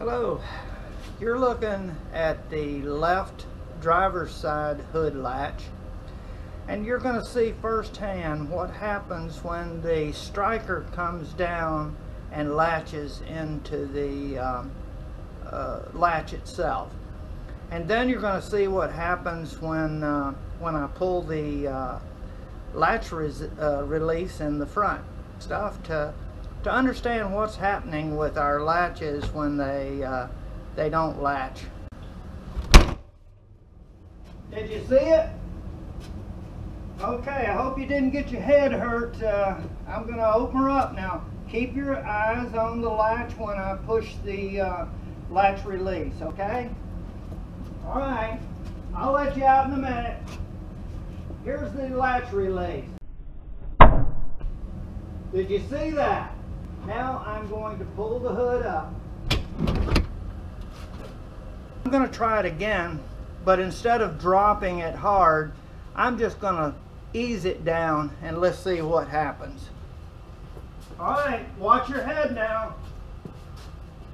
Hello. You're looking at the left driver's side hood latch, and you're going to see firsthand what happens when the striker comes down and latches into the latch itself. And then you're going to see what happens when I pull the latch release in the front stuff to understand what's happening with our latches when they don't latch. Did you see it? Okay, I hope you didn't get your head hurt. I'm going to open her up now. Keep your eyes on the latch when I push the latch release, okay? Alright, I'll let you out in a minute. Here's the latch release. Did you see that? Now I'm going to pull the hood up. I'm going to try it again, but instead of dropping it hard, I'm just going to ease it down and let's see what happens. Alright, watch your head now.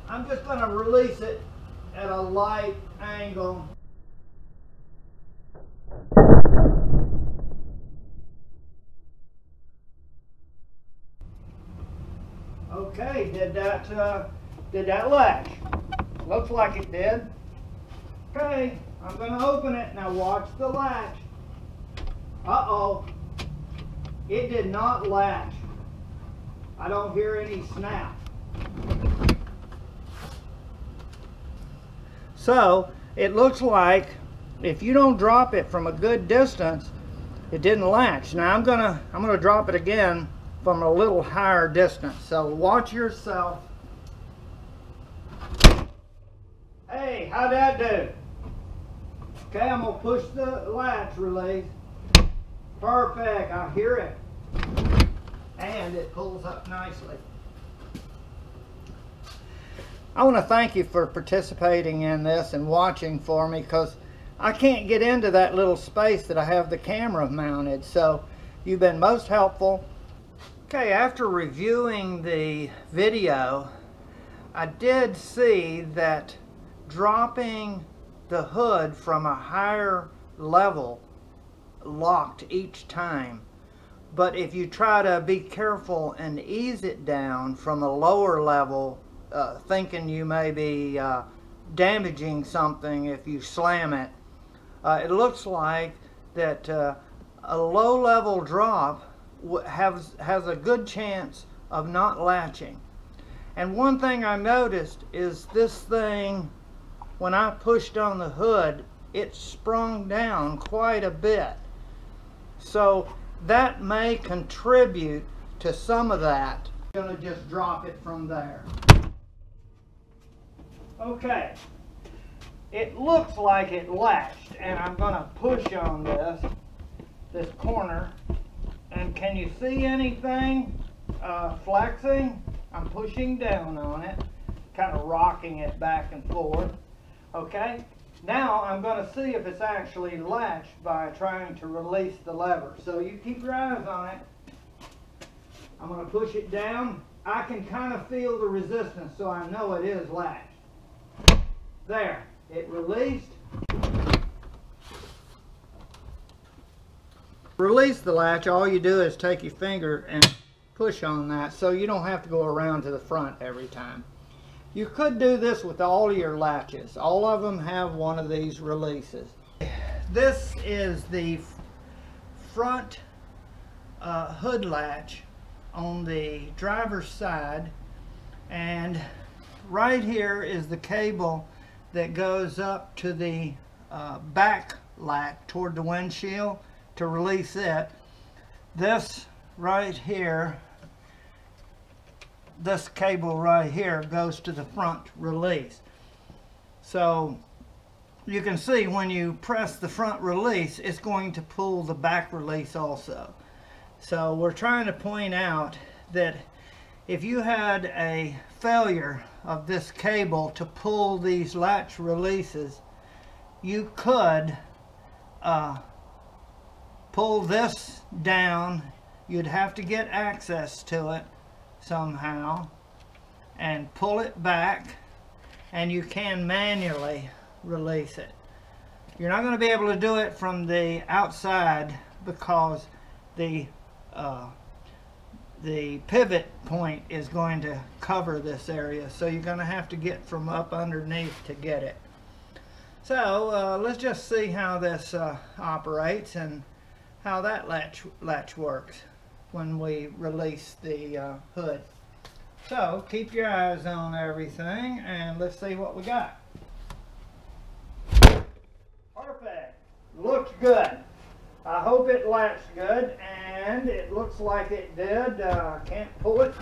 I'm just going to release it at a light angle. Okay, did that latch? Looks like it did. Okay, I'm going to open it. Now watch the latch. Uh-oh. It did not latch. I don't hear any snap. So, it looks like if you don't drop it from a good distance, it didn't latch. Now I'm going to drop it again from a little higher distance. So, watch yourself. Hey, how'd that do? Okay, I'm going to push the latch release. Perfect, I hear it. And it pulls up nicely. I want to thank you for participating in this and watching for me, because I can't get into that little space that I have the camera mounted. So you've been most helpful. Okay, after reviewing the video, I did see that dropping the hood from a higher level locked each time, but if you try to be careful and ease it down from a lower level, thinking you may be damaging something if you slam it, it looks like that a low level drop has a good chance of not latching. And one thing I noticed is this thing, when I pushed on the hood, it sprung down quite a bit. So that may contribute to some of that. I'm going to just drop it from there. Okay, it looks like it latched, and I'm going to push on this corner, and can you see anything flexing? I'm pushing down on it, kind of rocking it back and forth. Okay, now I'm going to see if it's actually latched by trying to release the lever. So you keep your eyes on it. I'm going to push it down. I can kind of feel the resistance, so I know it is latched. There, it released. Release the latch. All you do is take your finger and push on that, so you don't have to go around to the front every time. You could do this with all your latches. All of them have one of these releases. This is the front hood latch on the driver's side, and right here is the cable that goes up to the back latch toward the windshield to release it. This right here, this cable right here, goes to the front release. So you can see when you press the front release, it's going to pull the back release also. So we're trying to point out that if you had a failure of this cable to pull these latch releases, you could pull this down. You'd have to get access to it somehow and pull it back, and you can manually release it. You're not going to be able to do it from the outside because the pivot point is going to cover this area, so you're going to have to get from up underneath to get it. So let's just see how this operates and how that latch works when we release the hood. So keep your eyes on everything and let's see what we got. Perfect. Looks good. I hope it latched good, and it looks like it did. Can't pull it,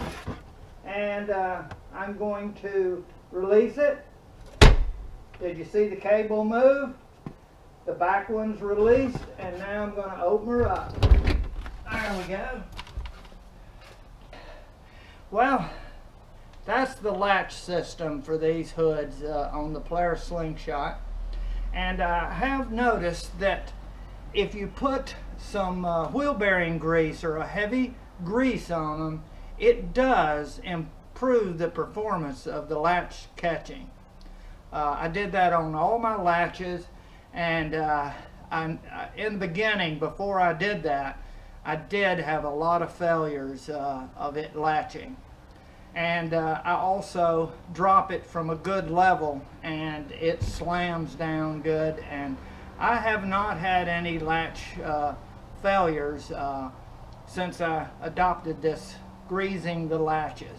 and I'm going to release it. Did you see the cable move? The back one's released, and now I'm going to open her up. There we go. Well, that's the latch system for these hoods on the Polaris Slingshot, and I have noticed that if you put some wheel bearing grease or a heavy grease on them, it does improve the performance of the latch catching. I did that on all my latches, and in the beginning, before I did that, I did have a lot of failures of it latching. And I also drop it from a good level and it slams down good, and I have not had any latch failures since I adopted this greasing the latches.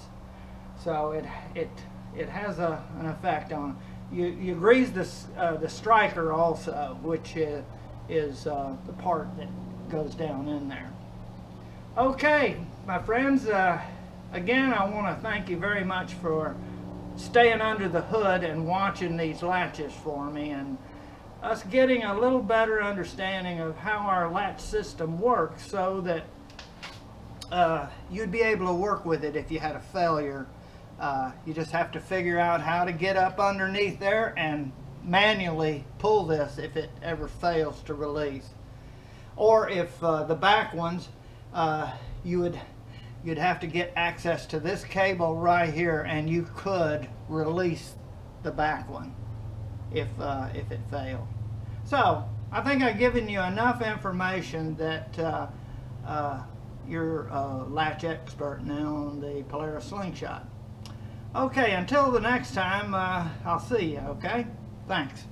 So it has an effect on you grease this the striker also, which is the part that goes down in there. Okay, my friends, again I want to thank you very much for staying under the hood and watching these latches for me, and us getting a little better understanding of how our latch system works, so that you'd be able to work with it if you had a failure. You just have to figure out how to get up underneath there and manually pull this if it ever fails to release, or if the back ones you'd have to get access to this cable right here, and you could release the back one if it failed. So I think I've given you enough information that you're a latch expert now on the Polaris Slingshot. Okay, until the next time, I'll see you, okay? Thanks.